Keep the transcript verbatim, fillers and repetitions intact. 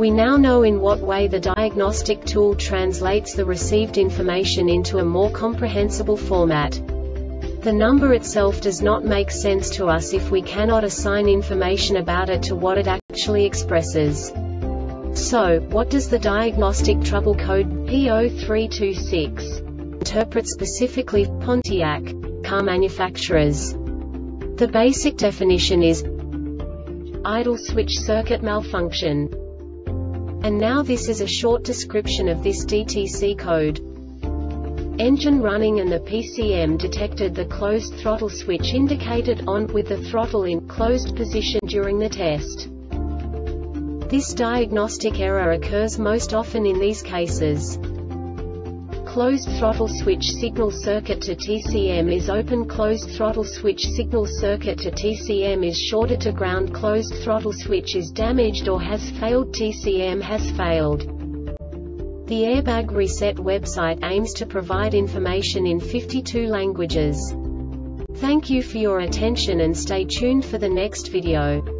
We now know in what way the diagnostic tool translates the received information into a more comprehensible format. The number itself does not make sense to us if we cannot assign information about it to what it actually expresses. So, what does the diagnostic trouble code P zero three two six interpret specifically for Pontiac car manufacturers? The basic definition is idle switch circuit malfunction. And now this is a short description of this D T C code. Engine running and the P C M detected the closed throttle switch indicated on, with the throttle in closed position during the test. This diagnostic error occurs most often in these cases. Closed throttle switch signal circuit to T C M is open. Closed throttle switch signal circuit to T C M is shorted to ground. Closed throttle switch is damaged or has failed. T C M has failed. The Airbag Reset website aims to provide information in fifty-two languages. Thank you for your attention and stay tuned for the next video.